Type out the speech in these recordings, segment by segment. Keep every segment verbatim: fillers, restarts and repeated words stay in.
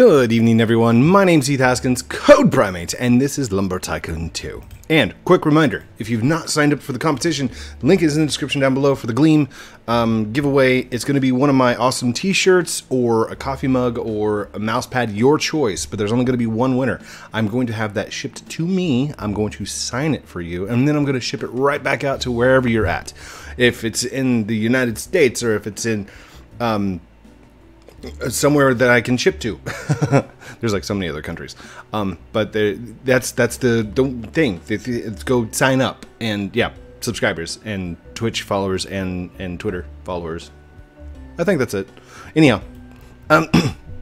Good evening, everyone. My name's Heath Haskins, CodePrime eight, and this is Lumber Tycoon two. And quick reminder, if you've not signed up for the competition, link is in the description down below for the Gleam um, giveaway. It's going to be one of my awesome t-shirts or a coffee mug or a mouse pad, your choice, but there's only going to be one winner. I'm going to have that shipped to me. I'm going to sign it for you, and then I'm going to ship it right back out to wherever you're at. If it's in the United States or if it's in... Um, somewhere that I can ship to. There's like so many other countries, um, but that's that's the, the thing. They, they, go sign up and yeah, subscribers and Twitch followers and and Twitter followers. I think that's it. Anyhow, um,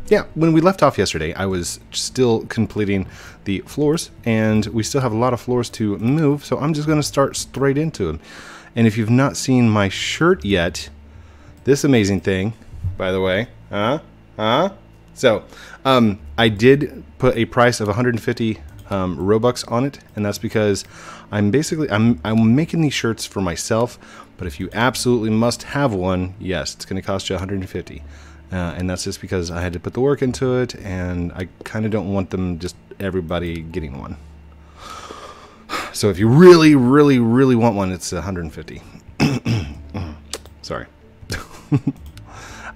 yeah. When we left off yesterday, I was still completing the floors, and we still have a lot of floors to move. So I'm just gonna start straight into them. And if you've not seen my shirt yet, this amazing thing, by the way. Huh? Huh? So, um, I did put a price of one hundred fifty um, Robux on it, and that's because I'm basically, I'm, I'm making these shirts for myself, but if you absolutely must have one, yes, it's going to cost you one hundred fifty. Uh, and that's just because I had to put the work into it, and I kind of don't want them, just everybody getting one. So if you really, really, really want one, it's one hundred fifty. Sorry.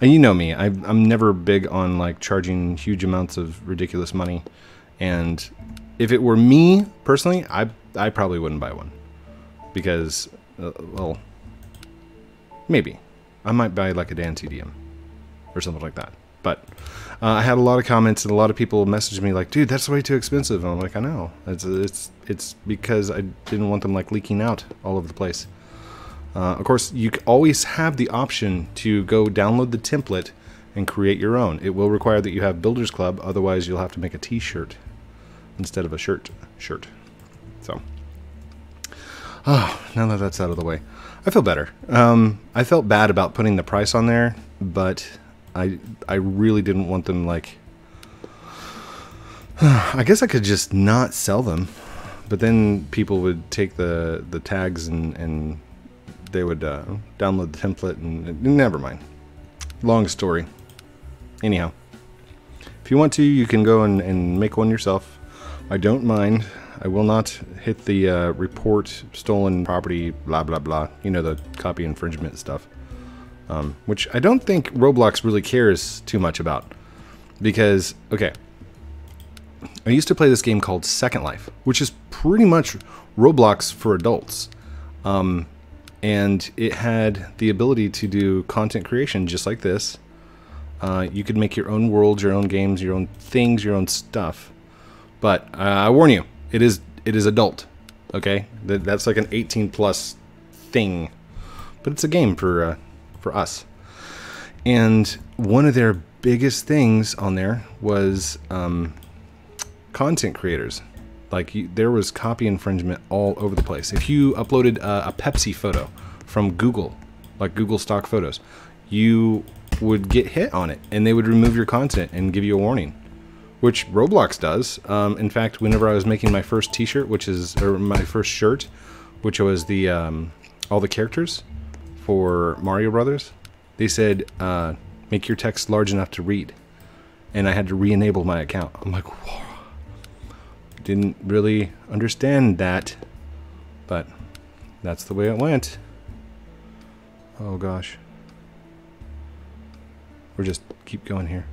And you know me, I, I'm never big on like charging huge amounts of ridiculous money. And if it were me personally, I, I probably wouldn't buy one because, uh, well, maybe I might buy like a Dan T D M or something like that. But uh, I had a lot of comments and a lot of people messaged me like, dude, that's way too expensive. And I'm like, I know, it's, it's, it's because I didn't want them like leaking out all over the place. Uh, of course, you always have the option to go download the template and create your own. It will require that you have Builders Club, otherwise you'll have to make a t-shirt instead of a shirt. Shirt. So, oh, now that that's out of the way, I feel better. Um, I felt bad about putting the price on there, but I, I really didn't want them like... I guess I could just not sell them, but then people would take the, the tags and... and they would uh, download the template and uh, never mind. Long story. Anyhow, if you want to, you can go and, and make one yourself. I don't mind. I will not hit the uh, report stolen property, blah, blah, blah. You know, the copy infringement stuff, um, which I don't think Roblox really cares too much about because, okay, I used to play this game called Second Life, which is pretty much Roblox for adults. Um, And it had the ability to do content creation just like this. Uh, you could make your own worlds, your own games, your own things, your own stuff. But uh, I warn you, it is it is adult, okay? That, that's like an eighteen plus thing, but it's a game for uh, for us. And one of their biggest things on there was um, content creators. Like you, there was copy infringement all over the place. If you uploaded a, a Pepsi photo from Google, like Google stock photos, you would get hit on it and they would remove your content and give you a warning, which Roblox does. Um, in fact, whenever I was making my first t-shirt, which is, or my first shirt, which was the, um, all the characters for Mario Brothers, they said, uh, make your text large enough to read. And I had to re-enable my account. I'm like, whoa. Didn't really understand that, but that's the way it went. Oh gosh. We're just keep going here.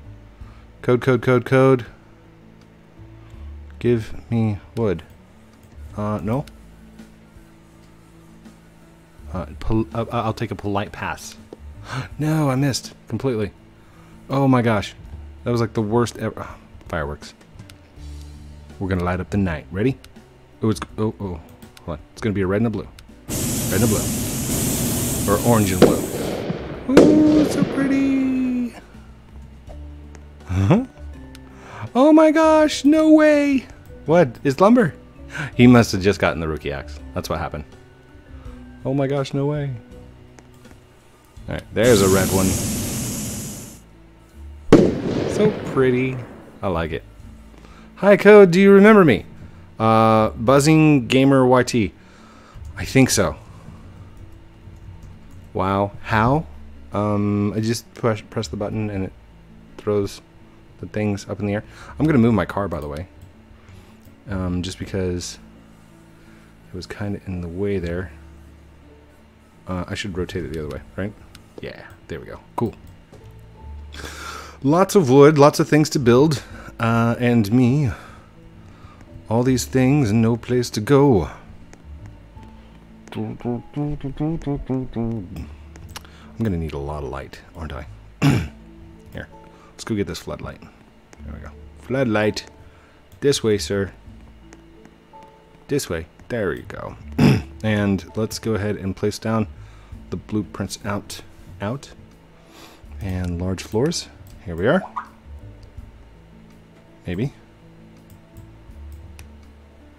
Code, code, code, code. Give me wood. Uh, no. Uh, pol uh, I'll take a polite pass. No, I missed completely. Oh my gosh. That was like the worst ever. Fireworks. We're gonna light up the night. Ready? Oh, it's oh oh. Hold on. It's gonna be a red and a blue. Red and a blue, or orange and blue. Ooh, it's so pretty. Huh? Oh my gosh! No way! What is lumber? He must have just gotten the rookie axe. That's what happened. Oh my gosh! No way. All right, there's a red one. So pretty. I like it. Hi Code, do you remember me? Uh, Buzzing Gamer Y T. I think so. Wow. How? Um, I just push, press the button and it throws the things up in the air. I'm gonna move my car, by the way, um, just because it was kind of in the way there. Uh, I should rotate it the other way, right? Yeah, there we go. Cool. Lots of wood, lots of things to build, uh, and me. All these things and no place to go. I'm gonna need a lot of light, aren't I? Here, let's go get this floodlight. There we go. Floodlight. This way, sir. This way. There you go. And let's go ahead and place down the blueprints out, out, and large floors. Here we are. Maybe.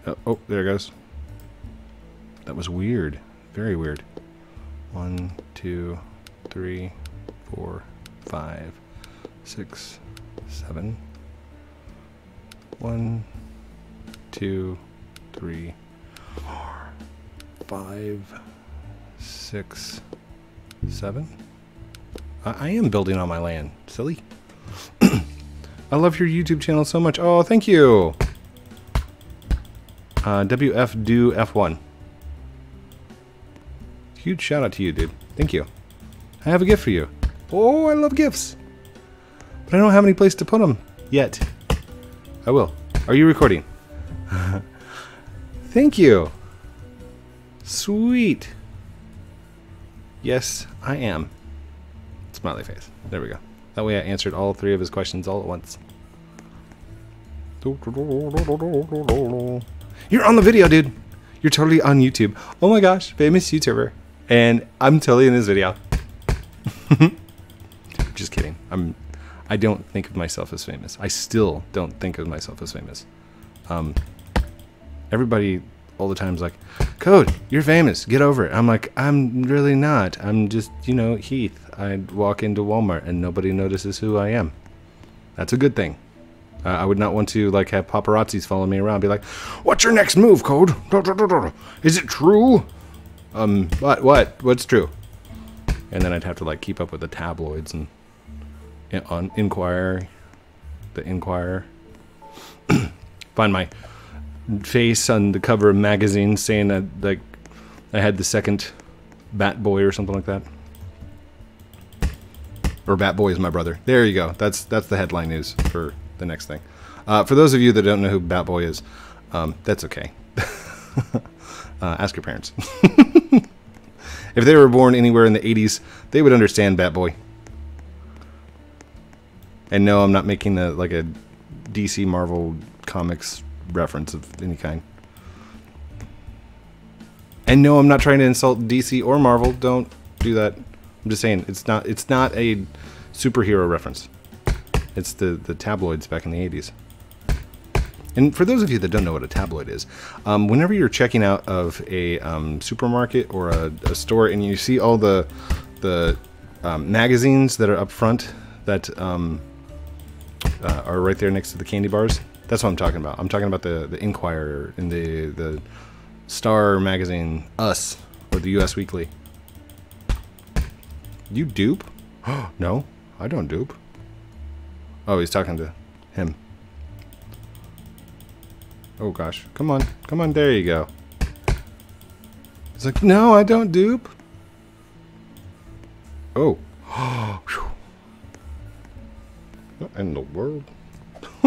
Oh, oh, there it goes. That was weird. Very weird. One, two, three, four, five, six, seven. One, two, three, four, five, six, seven. I, I am building on my land. Silly. I love your YouTube channel so much. Oh, thank you. Uh, W F do F one. Huge shout out to you, dude. Thank you. I have a gift for you. Oh, I love gifts. But I don't have any place to put them yet. I will. Are you recording? Thank you. Sweet. Yes, I am. Smiley face. There we go. That way I answered all three of his questions all at once. You're on the video, dude. You're totally on YouTube. Oh my gosh, famous YouTuber. And I'm totally in this video. Just kidding. I'm, I don't think of myself as famous. I still don't think of myself as famous. Um, everybody all the time is like, Code, you're famous. Get over it. I'm like, I'm really not. I'm just, you know, Heath. I walk into Walmart and nobody notices who I am. That's a good thing. Uh, I would not want to like have paparazzis follow me around and be like, what's your next move, Code? Is it true? Um, what, what, what's true? And then I'd have to like keep up with the tabloids and, and on Inquirer, the Inquirer. Find my face on the cover of magazines saying that like I had the second Bat Boy or something like that. Or Bat Boy is my brother. There you go. That's, that's the headline news for the next thing. Uh, for those of you that don't know who Bat Boy is, um, that's okay. uh, ask your parents. If they were born anywhere in the eighties, they would understand Bat Boy. And no, I'm not making a, like a D C Marvel comics reference of any kind. And no, I'm not trying to insult D C or Marvel. Don't do that. I'm just saying it's not it's not a superhero reference. It's the, the tabloids back in the eighties. And for those of you that don't know what a tabloid is, um, whenever you're checking out of a um, supermarket or a, a store and you see all the, the um, magazines that are up front that um, uh, are right there next to the candy bars, that's what I'm talking about. I'm talking about the, the Inquirer and the, the Star Magazine, Us, or the U S Weekly. You dupe? No, I don't dupe. Oh, he's talking to him. Oh gosh, come on, come on, there you go. He's like, no, I don't dupe. Oh. What in the world? All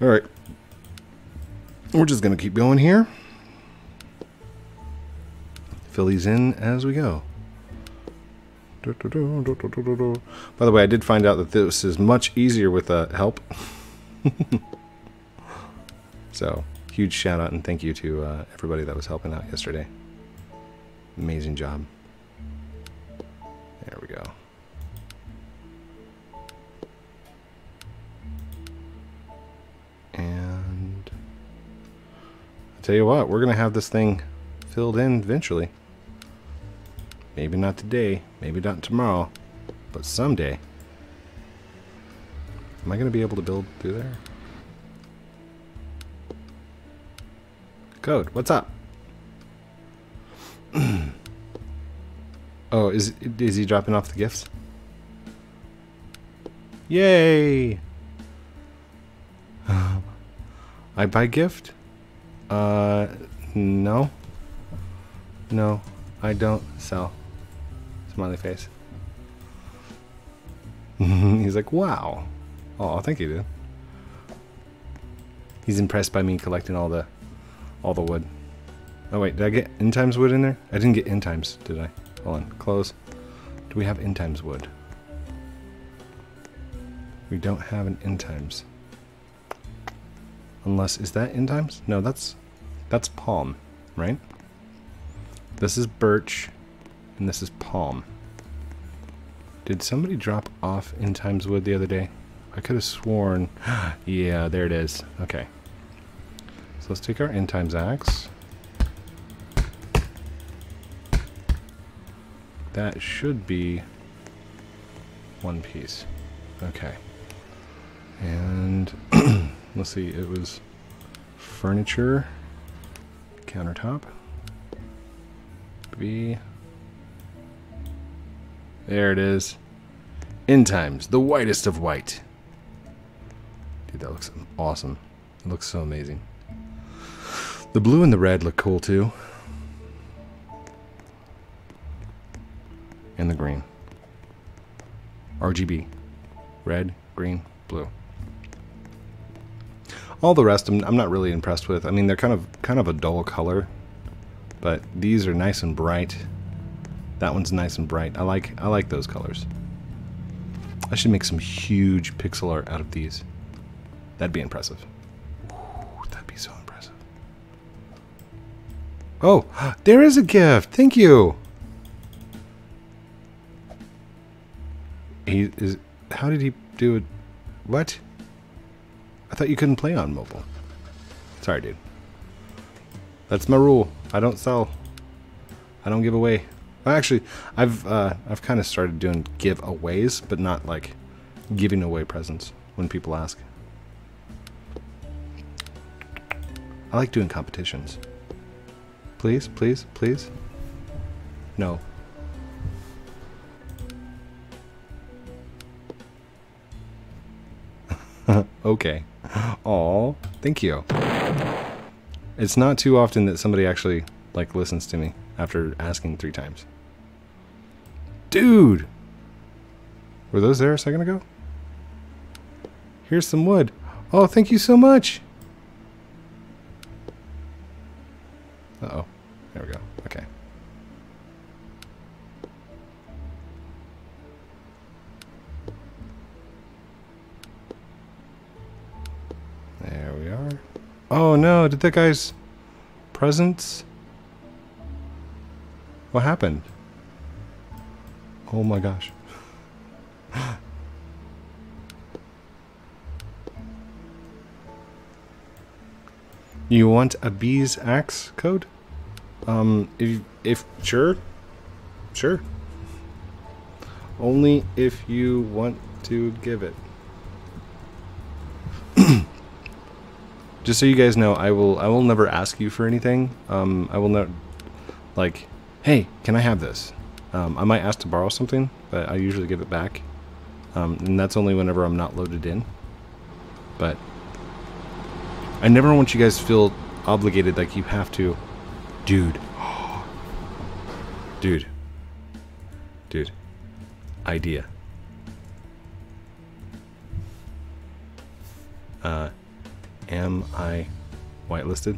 right. We're just gonna keep going here. Fill these in as we go. By the way, I did find out that this is much easier with uh, help. So, huge shout out and thank you to uh, everybody that was helping out yesterday. Amazing job. There we go. And I'll tell you what, we're going to have this thing filled in eventually. Maybe not today, maybe not tomorrow, but someday. Am I going to be able to build through there? Code, what's up? Oh, is is he dropping off the gifts? Yay! Um, I buy gift? Uh, no. No, I don't sell. Smiley face. He's like, wow. Oh, thank you, dude. He's impressed by me collecting all the, all the wood. Oh wait, did I get end times wood in there? I didn't get end times, did I? Hold on, close. Do we have end times wood? We don't have an end times. Unless, is that end times? No, that's, that's palm, right? This is birch, and this is palm. Did somebody drop off end times wood the other day? I could have sworn. Yeah, there it is. Okay. So let's take our end times axe. That should be one piece. Okay. And let's see, it was furniture, countertop. B. There it is. End times, the whitest of white. Dude, that looks awesome. It looks so amazing. The blue and the red look cool too. And the green. R G B. Red, green, blue. All the rest I'm, I'm not really impressed with. I mean, they're kind of kind of a dull color, but these are nice and bright. That one's nice and bright. I like I like those colors. I should make some huge pixel art out of these. That'd be impressive. Ooh, that'd be so impressive. Oh, there is a gift. Thank you. He is. How did he do it? What? I thought you couldn't play on mobile. Sorry, dude. That's my rule. I don't sell. I don't give away. Well, actually, I've uh, I've kind of started doing giveaways, but not like giving away presents when people ask. I like doing competitions. Please, please, please. No. Okay. Aw, thank you. It's not too often that somebody actually like listens to me after asking three times. Dude! Were those there a second ago? Here's some wood. Oh, thank you so much! Uh-oh. There we go. Okay. There we are. Oh no, did that guy's presents? What happened? Oh my gosh. You want a bee's axe code? Um, if, if, sure. Sure. Only if you want to give it. Just so you guys know, I will I will never ask you for anything. Um, I will not, like, hey, can I have this? Um, I might ask to borrow something, but I usually give it back. Um, and that's only whenever I'm not loaded in. But I never want you guys to feel obligated like you have to. Dude. Dude. Dude. Idea. Uh... Am I whitelisted?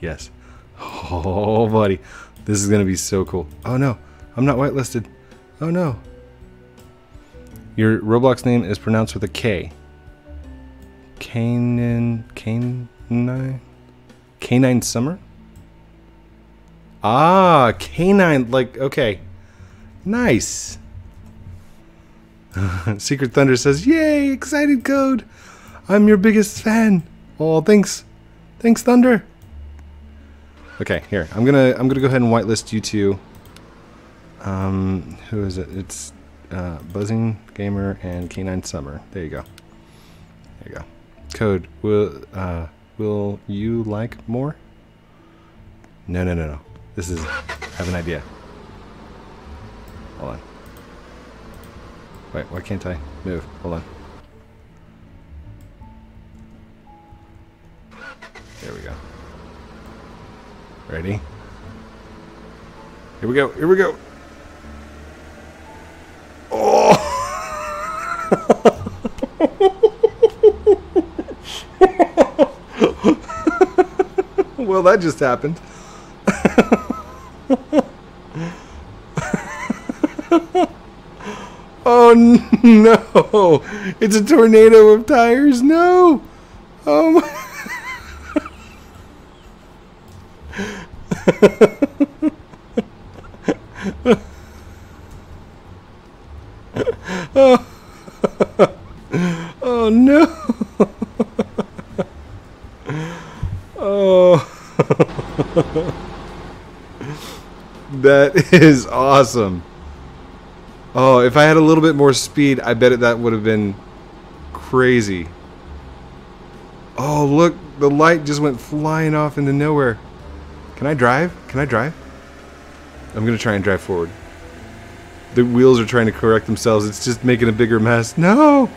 Yes. Oh, buddy. This is going to be so cool. Oh, no. I'm not whitelisted. Oh, no. Your Roblox name is pronounced with a K. Canine... Canine... Canine Summer? Ah, Canine. Like, okay. Nice. Secret Thunder says, yay, excited code. I'm your biggest fan. Oh, thanks. Thanks, Thunder. Okay, here. I'm gonna I'm gonna go ahead and whitelist you two. Um who is it? It's uh Buzzing Gamer and Canine Summer. There you go. There you go. Code, will uh will you like more? No no no no. This is I have an idea. Hold on. Wait, why can't I move? Hold on. There we go. Ready? Here we go, here we go! Oh! Well, that just happened. Oh no! It's a tornado of tires. No! Oh my! Oh. Oh no! Oh! That is awesome. Oh, if I had a little bit more speed, I bet it that would have been crazy. Oh, look, the light just went flying off into nowhere. Can I drive? Can I drive? I'm gonna try and drive forward. The wheels are trying to correct themselves. It's just making a bigger mess. No!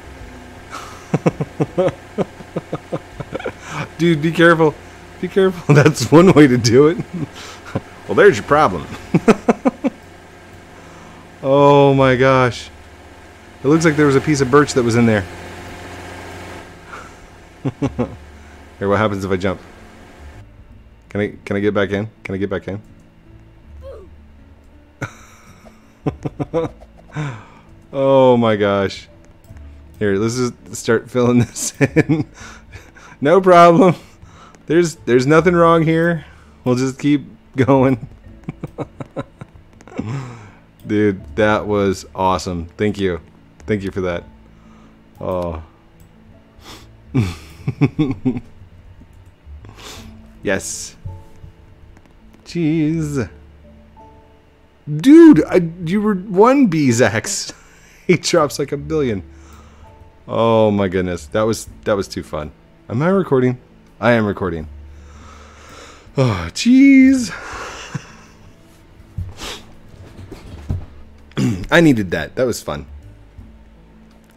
Dude, be careful. Be careful. That's one way to do it. Well, there's your problem. Oh my gosh. It looks like there was a piece of birch that was in there. Here, what happens if I jump? Can I can I get back in? Can I get back in? Oh my gosh. Here, let's just start filling this in. No problem. There's there's nothing wrong here. We'll just keep going. Dude, that was awesome. Thank you. Thank you for that. Oh. Yes. Jeez. Dude, I, you were one B-Zax. He drops like a billion. Oh my goodness. That was that was too fun. Am I recording? I am recording. Oh, jeez. I needed that. That was fun.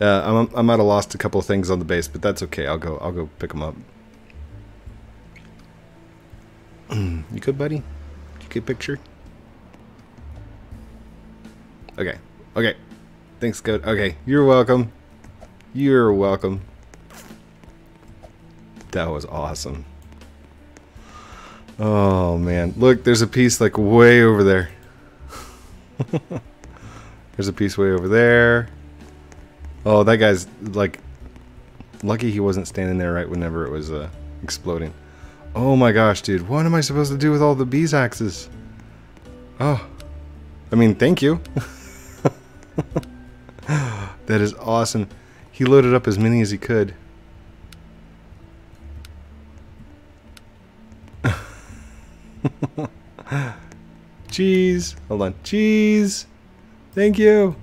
Uh, I might have lost a couple of things on the base, but that's okay. I'll go. I'll go pick them up. You good, buddy? Did you get a picture? Okay. Okay. Thanks, Code. Okay. You're welcome. You're welcome. That was awesome. Oh man! Look, there's a piece like way over there. There's a piece way over there. Oh, that guy's like lucky he wasn't standing there right whenever it was uh, exploding. Oh my gosh, dude. What am I supposed to do with all the bees axes? Oh, I mean, thank you. That is awesome. He loaded up as many as he could. Cheese. Hold on. Cheese. Thank you.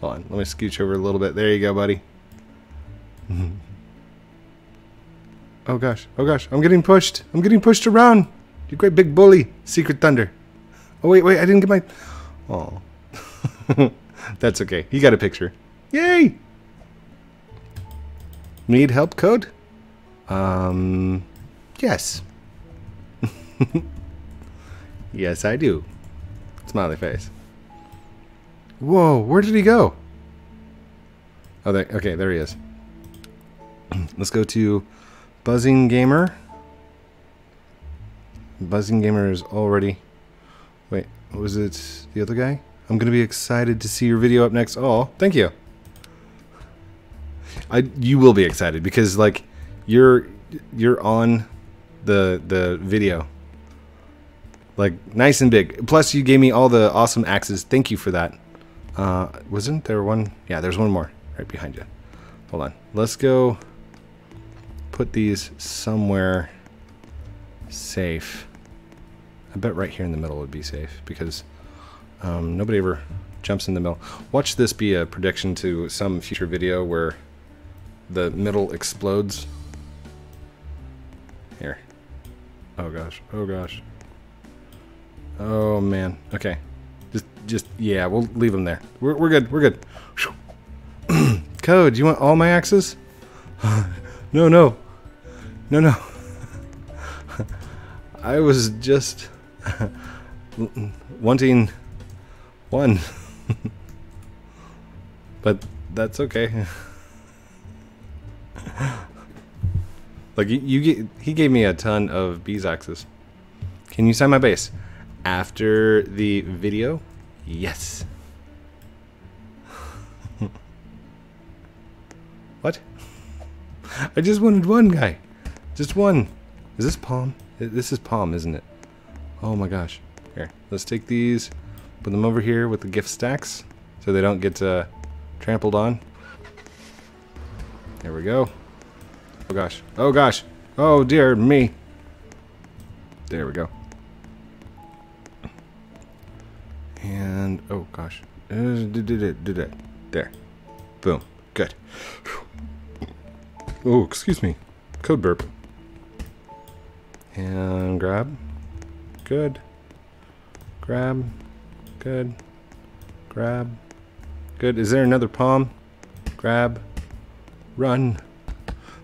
Hold on. Let me scooch over a little bit. There you go, buddy. Oh, gosh. Oh, gosh. I'm getting pushed. I'm getting pushed around. You great big bully. Secret Thunder. Oh, wait, wait. I didn't get my... Oh. That's okay. He got a picture. Yay! Need help, Code? Um... Yes. Yes, I do. Smiley face. Whoa, where did he go? Oh, there, okay, there he is. Let's go to Buzzing Gamer. Buzzing Gamer is already... Wait, was it the other guy? I'm going to be excited to see your video up next. Oh, thank you. I, you will be excited because, like, you're you're on the the video. Like, nice and big. Plus, you gave me all the awesome axes. Thank you for that. Uh, wasn't there one? Yeah, there's one more right behind you. Hold on. Let's go put these somewhere safe. I bet right here in the middle would be safe because um, nobody ever jumps in the middle. Watch this be a prediction to some future video where the middle explodes. Here. Oh, gosh. Oh, gosh. Oh man. Okay. Just, just yeah. We'll leave them there. We're we're good. We're good. Code, you want all my axes? no, no, no, no. I was just wanting one, but that's okay. Like you, you, he gave me a ton of bees axes. Can you sign my base after the video? Yes. What? I just wanted one guy, just one. Is this palm? This is palm, isn't it? Oh my gosh! Here, let's take these, put them over here with the gift stacks, so they don't get uh, trampled on. There we go. Oh gosh! Oh gosh! Oh dear me! There we go. And oh gosh! There. Boom. Good. Oh, excuse me. Code burp. And grab. Good. Grab. Good. Grab. Good. Is there another palm? Grab. Run.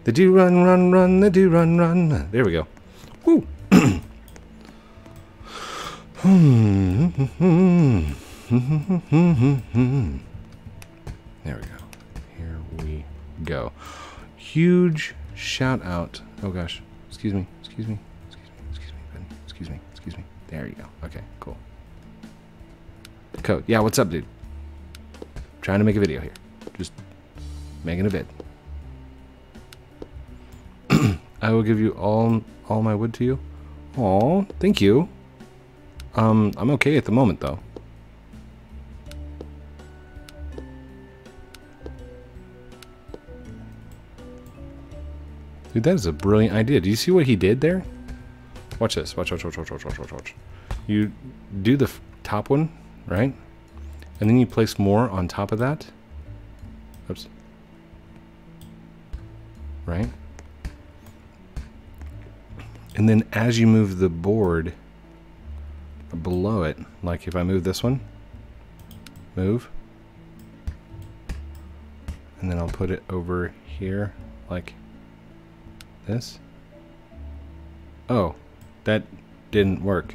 They do run, run, run. They do run, run. There we go. Woo. There we go. Here we go. Huge shout out. Oh gosh. Excuse me. Excuse me. Excuse me. Excuse me. Ben. Excuse me. Excuse me. There you go. Okay, cool. Code. Yeah, what's up, dude? Trying to make a video here. Just making a vid. I will give you all all my wood to you. Aw, thank you. Um, I'm okay at the moment though. Dude, that is a brilliant idea. Do you see what he did there? Watch this. Watch, watch, watch, watch, watch, watch, watch. You do the top one, right? And then you place more on top of that. Oops. Right? And then as you move the board below it, like if I move this one, move. And then I'll put it over here, like... this? Oh, that didn't work.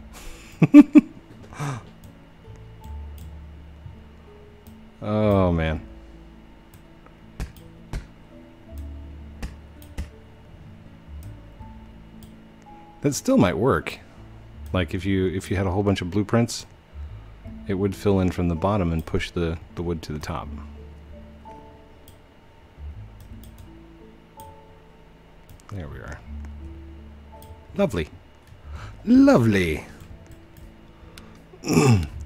Oh, man. That still might work. Like if you if you had a whole bunch of blueprints, it would fill in from the bottom and push the, the wood to the top. There we are. Lovely. Lovely.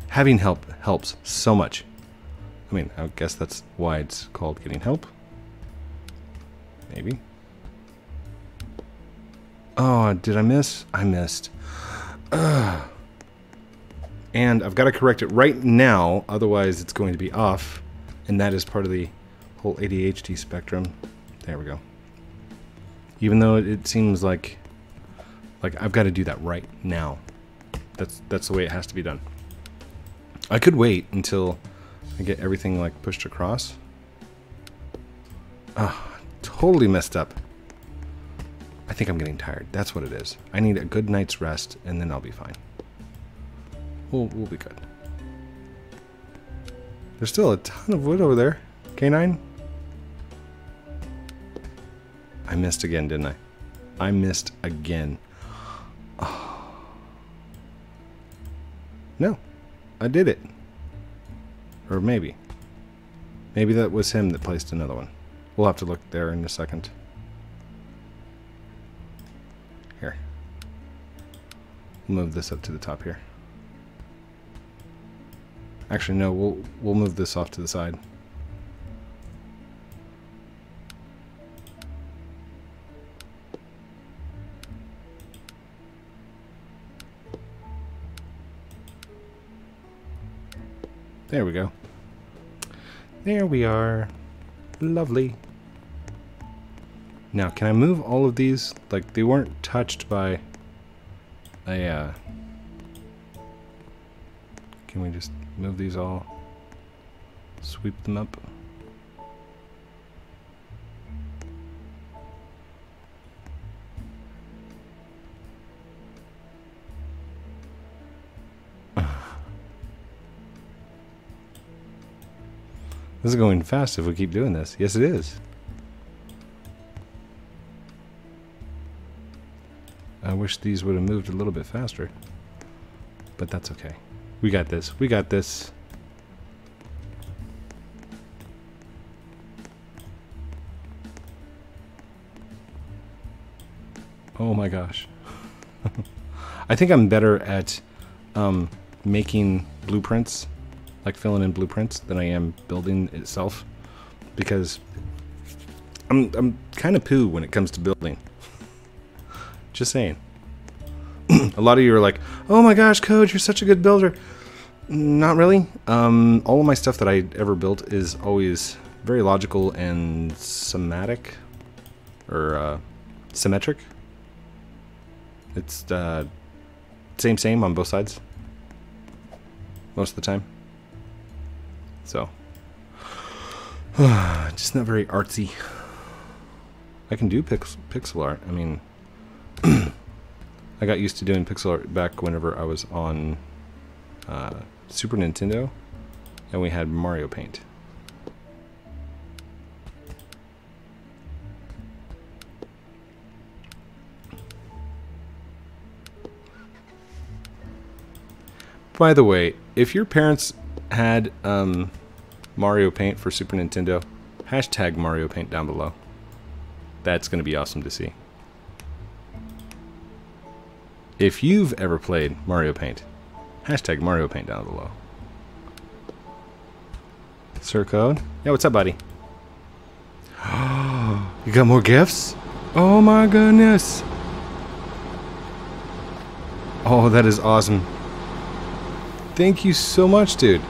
Having help helps so much. I mean, I guess that's why it's called getting help. Maybe. Oh, did I miss? I missed. Ugh. And I've got to correct it right now, otherwise it's going to be off. And that is part of the whole A D H D spectrum. There we go. Even though it seems like, like I've got to do that right now. That's that's the way it has to be done. I could wait until I get everything like pushed across. Ah, oh, totally messed up. I think I'm getting tired. That's what it is. I need a good night's rest, and then I'll be fine. We'll we'll be good. There's still a ton of wood over there. K nine. I missed again, didn't I? I missed again. Oh. No, I did it. Or maybe. Maybe that was him that placed another one. We'll have to look there in a second. Here. Move this up to the top here. Actually, no, we'll, we'll move this off to the side. There we go. There we are. Lovely. Now, can I move all of these? Like, they weren't touched by a, uh, Can we just move these all? Sweep them up. This is going fast if we keep doing this. Yes, it is. I wish these would have moved a little bit faster, but that's okay. We got this. We got this. Oh my gosh. I think I'm better at um, making blueprints, like filling in blueprints, than I am building itself, because I'm, I'm kind of poo when it comes to building. Just saying. A lot of you are like, oh my gosh, Code, you're such a good builder. Not really. Um, all of my stuff that I ever built is always very logical and somatic, or uh, symmetric. It's uh, same, same on both sides most of the time. So, just not very artsy. I can do pix pixel art. I mean, I got used to doing pixel art back whenever I was on uh, Super Nintendo, and we had Mario Paint. By the way, if your parents had um, Mario Paint for Super Nintendo, hashtag Mario Paint down below. That's going to be awesome to see. If you've ever played Mario Paint, hashtag Mario Paint down below. Sir Code? Yeah, what's up, buddy? You got more gifts? Oh my goodness! Oh, that is awesome. Thank you so much, dude.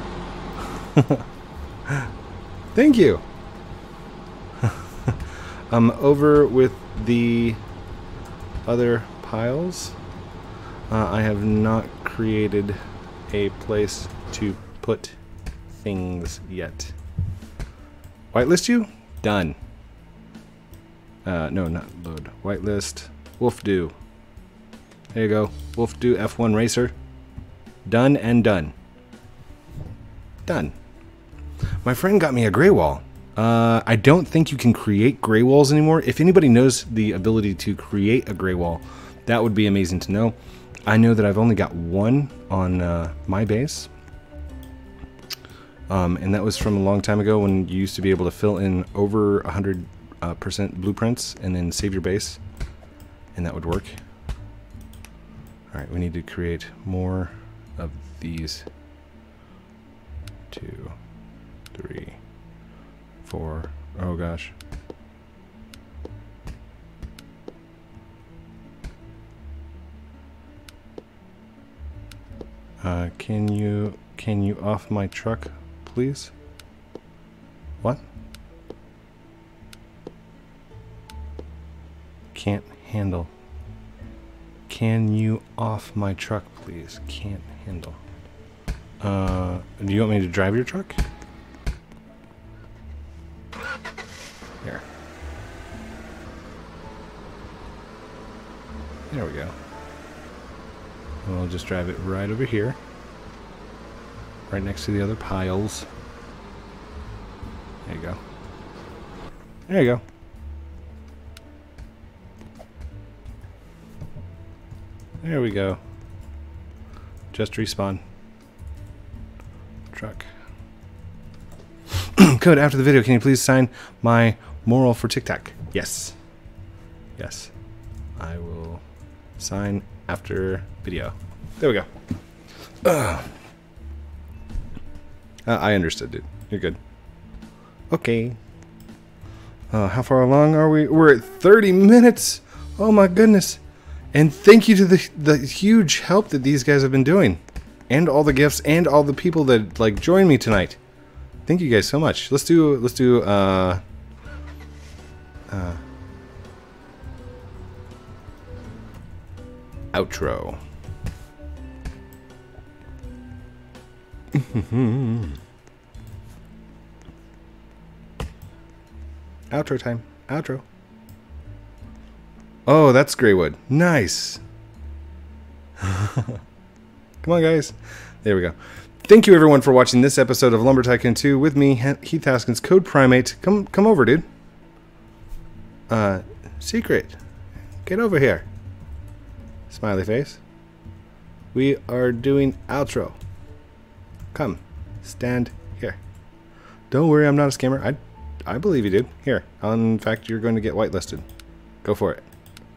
Thank you. I'm over with the other piles. Uh, I have not created a place to put things yet. Whitelist you? Done. Uh, no, not load. Whitelist. Wolf do. There you go. Wolf do F one Racer. Done and done. Done. My friend got me a gray wall. Uh, I don't think you can create gray walls anymore. If anybody knows the ability to create a gray wall, that would be amazing to know. I know that I've only got one on uh, my base, um, and that was from a long time ago when you used to be able to fill in over one hundred percent uh, blueprints and then save your base, and that would work. All right, we need to create more of these. Two, three, four. Oh gosh. Uh, can you, can you off my truck, please? What? Can't handle. Can you off my truck, please? Can't handle. Uh, do you want me to drive your truck? Here. There we go. We'll just drive it right over here, right next to the other piles. There you go. There you go. There we go. Just respawn. Truck. Code, after the video, can you please sign my moral for TikTok? Yes. Yes. I will sign after video. There we go. Uh, I understood, dude. You're good. Okay. Uh, how far along are we? We're at thirty minutes. Oh my goodness. And thank you to the, the huge help that these guys have been doing, and all the gifts, and all the people that like joined me tonight. Thank you guys so much. Let's do, let's do, uh, uh, outro. Outro time. Outro. Oh, that's greywood. Nice. Come on, guys. There we go. Thank you, everyone, for watching this episode of Lumber Tycoon two with me, Heath Haskins, Code Primate. Come, come over, dude. Uh, secret. Get over here. Smiley face. We are doing outro. Come. Stand here. Don't worry, I'm not a scammer. I, I believe you, dude. Here. In fact, you're going to get whitelisted. Go for it.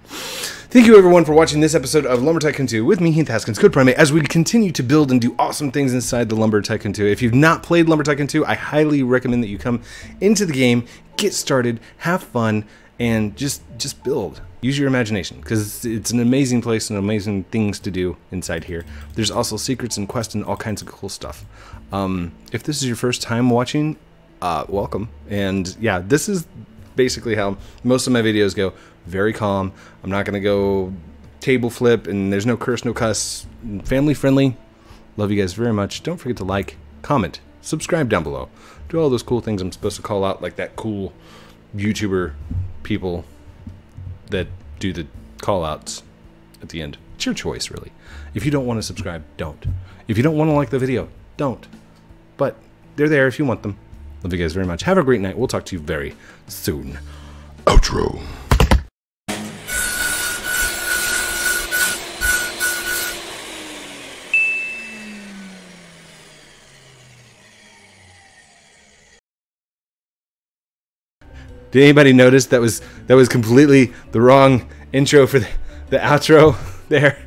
Thank you, everyone, for watching this episode of Lumber Tycoon two with me, Heath Haskins, Code Primate, as we continue to build and do awesome things inside the Lumber Tycoon two. If you've not played Lumber Tycoon two, I highly recommend that you come into the game, get started, have fun, and just just build. Use your imagination, because it's an amazing place and amazing things to do inside here. There's also secrets and quests and all kinds of cool stuff. Um, if this is your first time watching, uh, welcome. And yeah, this is basically how most of my videos go. Very calm. I'm not going to go table flip, and there's no curse, no cuss. Family friendly. Love you guys very much. Don't forget to like, comment, subscribe down below. Do all those cool things I'm supposed to call out, like that cool YouTuber people that do the call outs at the end. It's your choice, really. If you don't want to subscribe, don't. If you don't want to like the video, don't. But they're there if you want them. Love you guys very much. Have a great night. We'll talk to you very soon. Outro. Did anybody notice that was that was completely the wrong intro for the, the outro there?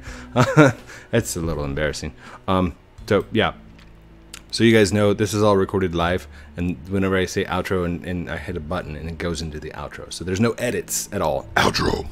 That's a little embarrassing. Um, so yeah, so you guys know this is all recorded live, and whenever I say outro and, and I hit a button, and it goes into the outro. So there's no edits at all. Outro.